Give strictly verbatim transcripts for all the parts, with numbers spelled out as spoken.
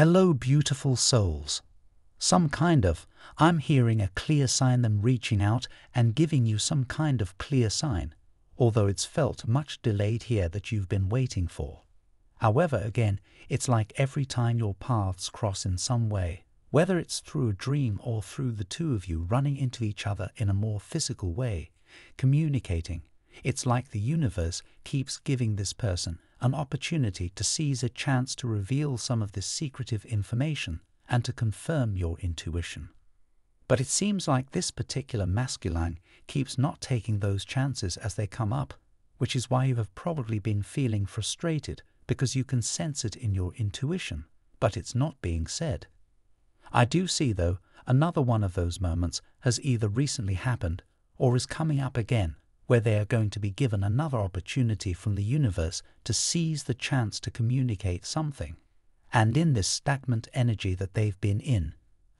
hello beautiful souls. Some kind of, I'm hearing a clear sign them reaching out and giving you some kind of clear sign, although it's felt much delayed here that you've been waiting for. However, again, it's like every time your paths cross in some way, whether it's through a dream or through the two of you running into each other in a more physical way, communicating, it's like the universe keeps giving this person an opportunity to seize a chance to reveal some of this secretive information and to confirm your intuition. But it seems like this particular masculine keeps not taking those chances as they come up, which is why you have probably been feeling frustrated, because you can sense it in your intuition, but it's not being said. I do see, though, another one of those moments has either recently happened or is coming up again, where they are going to be given another opportunity from the universe to seize the chance to communicate something. And in this stagnant energy that they've been in,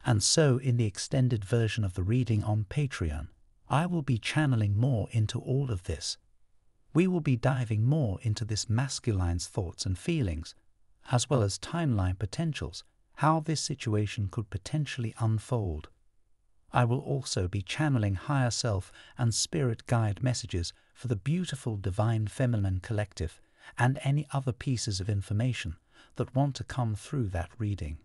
and so in the extended version of the reading on Patreon, I will be channeling more into all of this. We will be diving more into this masculine's thoughts and feelings, as well as timeline potentials, how this situation could potentially unfold. I will also be channeling higher self and spirit guide messages for the beautiful divine feminine collective and any other pieces of information that want to come through that reading.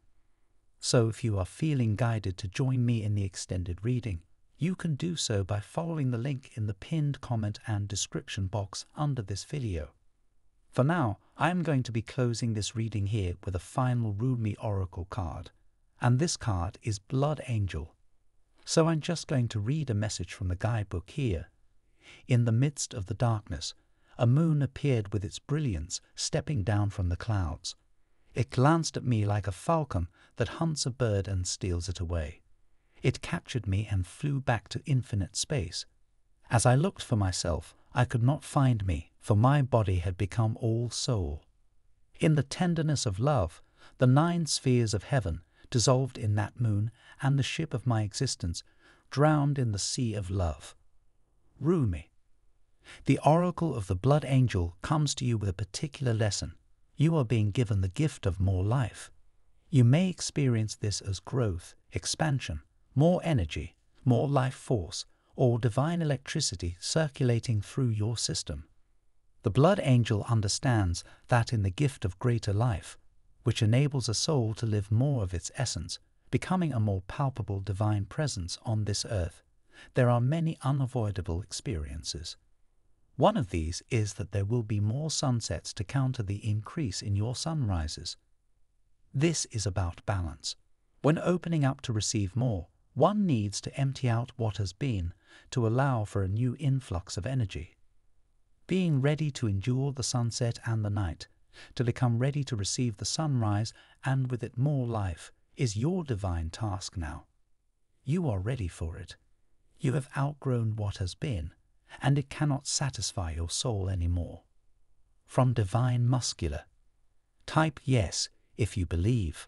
So if you are feeling guided to join me in the extended reading, you can do so by following the link in the pinned comment and description box under this video. For now, I am going to be closing this reading here with a final Rumi Oracle card, and this card is Blood Angel. So I'm just going to read a message from the guidebook here. In the midst of the darkness, a moon appeared with its brilliance stepping down from the clouds. It glanced at me like a falcon that hunts a bird and steals it away. It captured me and flew back to infinite space. As I looked for myself, I could not find me, for my body had become all soul. In the tenderness of love, the nine spheres of heaven dissolved in that moon, and the ship of my existence drowned in the sea of love. Rumi. The oracle of the Blood Angel comes to you with a particular lesson. You are being given the gift of more life. You may experience this as growth, expansion, more energy, more life force, or divine electricity circulating through your system. The Blood Angel understands that in the gift of greater life, which enables a soul to live more of its essence, becoming a more palpable divine presence on this earth, there are many unavoidable experiences. One of these is that there will be more sunsets to counter the increase in your sunrises. This is about balance. When opening up to receive more, one needs to empty out what has been to allow for a new influx of energy. Being ready to endure the sunset and the night, to become ready to receive the sunrise and with it more life, is your divine task now. You are ready for it. You have outgrown what has been, and it cannot satisfy your soul anymore. From Divine Muscular. Type yes if you believe.